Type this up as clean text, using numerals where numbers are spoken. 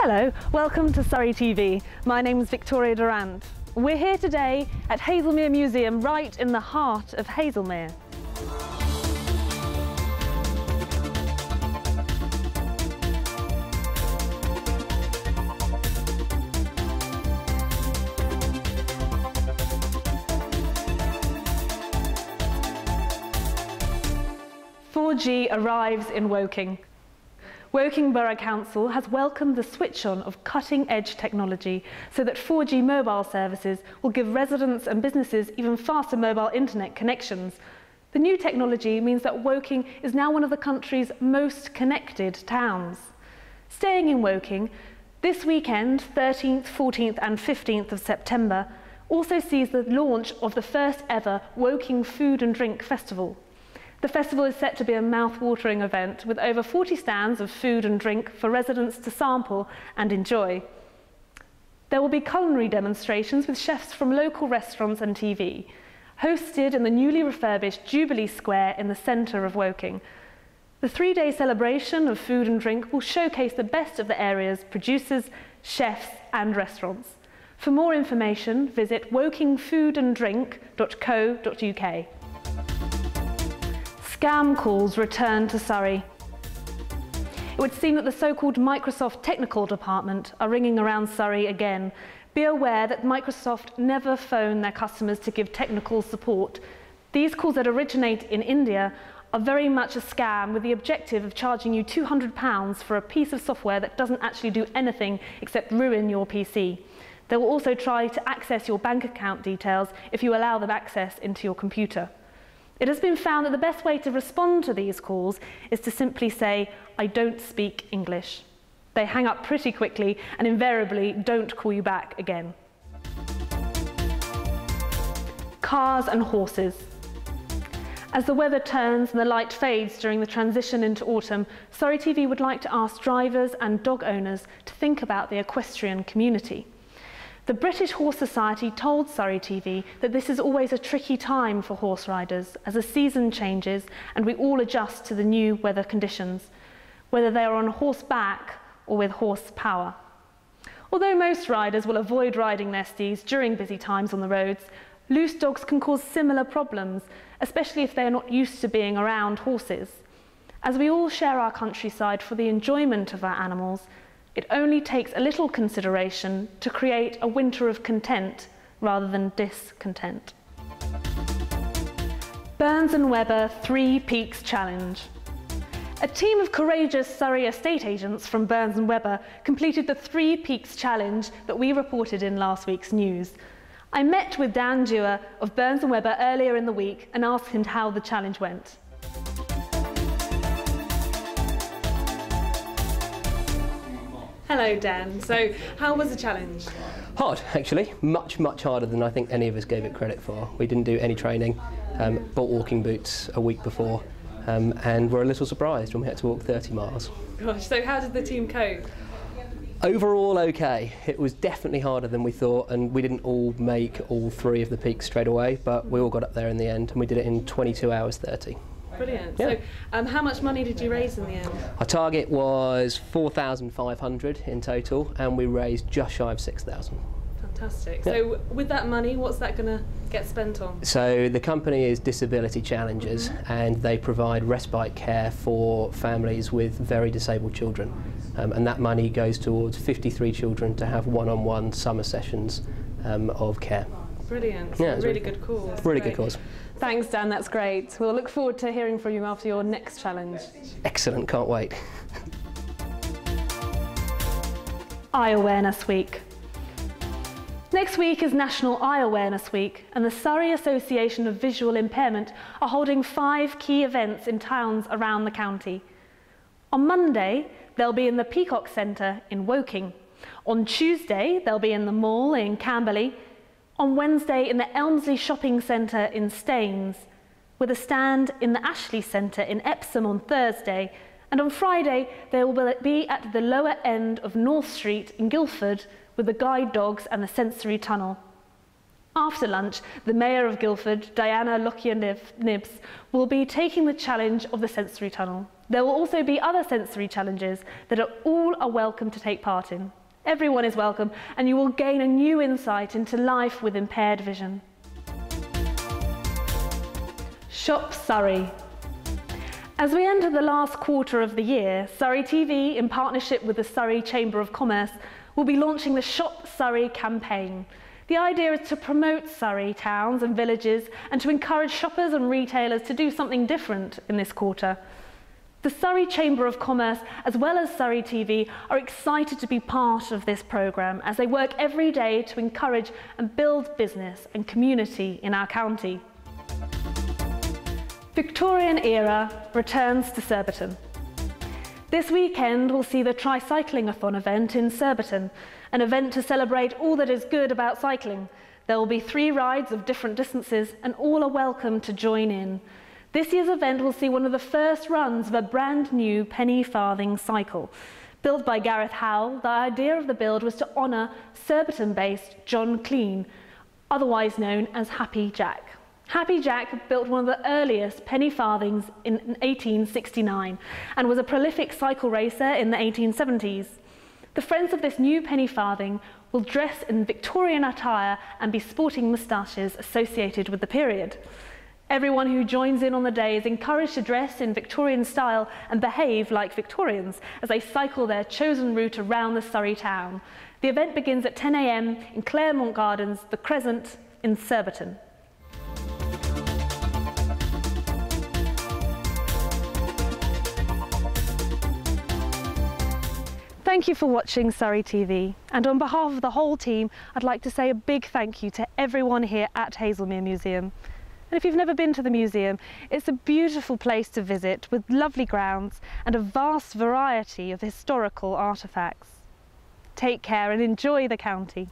Hello, welcome to Surrey TV. My name is Victoria Durrant. We're here today at Haslemere Museum, right in the heart of Haslemere. Arrives in Woking. Woking Borough Council has welcomed the switch-on of cutting-edge technology so that 4G mobile services will give residents and businesses even faster mobile internet connections. The new technology means that Woking is now one of the country's most connected towns. Staying in Woking, this weekend, 13th, 14th and 15th of September, also sees the launch of the first ever Woking Food and Drink Festival. The festival is set to be a mouth-watering event with over 40 stands of food and drink for residents to sample and enjoy. There will be culinary demonstrations with chefs from local restaurants and TV, hosted in the newly refurbished Jubilee Square in the centre of Woking. The three-day celebration of food and drink will showcase the best of the area's producers, chefs and restaurants. For more information, visit wokingfoodanddrink.co.uk. Scam calls return to Surrey. It would seem that the so-called Microsoft technical department are ringing around Surrey again. Be aware that Microsoft never phone their customers to give technical support. These calls that originate in India are very much a scam with the objective of charging you £200 for a piece of software that doesn't actually do anything except ruin your PC. They will also try to access your bank account details if you allow them access into your computer. It has been found that the best way to respond to these calls is to simply say, "I don't speak English." They hang up pretty quickly and invariably don't call you back again. Cars and horses. As the weather turns and the light fades during the transition into autumn, Surrey TV would like to ask drivers and dog owners to think about the equestrian community. The British Horse Society told Surrey TV that this is always a tricky time for horse riders as the season changes and we all adjust to the new weather conditions, whether they are on horseback or with horsepower. Although most riders will avoid riding their steeds during busy times on the roads, loose dogs can cause similar problems, especially if they are not used to being around horses. As we all share our countryside for the enjoyment of our animals, it only takes a little consideration to create a winter of content rather than discontent. Burns and Webber Three Peaks Challenge. A team of courageous Surrey estate agents from Burns and Webber completed the Three Peaks Challenge that we reported in last week's news. I met with Dan Dewar of Burns and Webber earlier in the week and asked him how the challenge went. Hello Dan, so how was the challenge? Hard actually, much harder than I think any of us gave it credit for. We didn't do any training, bought walking boots a week before and were a little surprised when we had to walk 30 miles. Gosh, so how did the team cope? Overall okay, it was definitely harder than we thought and we didn't all make all three of the peaks straight away, but we all got up there in the end and we did it in 22 hours 30. Brilliant. Yeah. So, how much money did you raise in the end? Our target was £4,500 in total, and we raised just shy of £6,000. Fantastic. Yeah. So, with that money, what's that going to get spent on? So, the company is Disability Challengers, and they provide respite care for families with very disabled children. And that money goes towards 53 children to have one-on-one summer sessions of care. Brilliant. Yeah, really good cause. Really good cause. Thanks Dan, that's great. We'll look forward to hearing from you after your next challenge. Excellent, can't wait. Eye Awareness Week. Next week is National Eye Awareness Week and the Surrey Association of Visual Impairment are holding 5 key events in towns around the county. On Monday, they'll be in the Peacock Centre in Woking. On Tuesday, they'll be in the Mall in Camberley. On Wednesday in the Elmsley Shopping Centre in Staines, with a stand in the Ashley Centre in Epsom on Thursday, and on Friday they will be at the lower end of North Street in Guildford with the Guide Dogs and the Sensory Tunnel. After lunch, the Mayor of Guildford, Diana Lockyer-Nibbs, will be taking the challenge of the Sensory Tunnel. There will also be other sensory challenges that all are welcome to take part in. Everyone is welcome, and you will gain a new insight into life with impaired vision. Shop Surrey. As we enter the last quarter of the year, Surrey TV, in partnership with the Surrey Chamber of Commerce, will be launching the Shop Surrey campaign. The idea is to promote Surrey towns and villages and to encourage shoppers and retailers to do something different in this quarter. The Surrey Chamber of Commerce, as well as Surrey TV, are excited to be part of this programme as they work every day to encourage and build business and community in our county. Victorian era returns to Surbiton. This weekend we'll see the Trycyclingathon event in Surbiton, an event to celebrate all that is good about cycling. There will be 3 rides of different distances and all are welcome to join in. This year's event will see one of the first runs of a brand new penny farthing cycle. Built by Gareth Howell, the idea of the build was to honour Surbiton-based John Clean, otherwise known as Happy Jack. Happy Jack built one of the earliest penny farthings in 1869 and was a prolific cycle racer in the 1870s. The friends of this new penny farthing will dress in Victorian attire and be sporting moustaches associated with the period. Everyone who joins in on the day is encouraged to dress in Victorian style and behave like Victorians as they cycle their chosen route around the Surrey town. The event begins at 10 a.m. in Claremont Gardens, the Crescent in Surbiton. Thank you for watching Surrey TV, and on behalf of the whole team, I'd like to say a big thank you to everyone here at Haslemere Museum. And if you've never been to the museum, it's a beautiful place to visit with lovely grounds and a vast variety of historical artefacts. Take care and enjoy the county.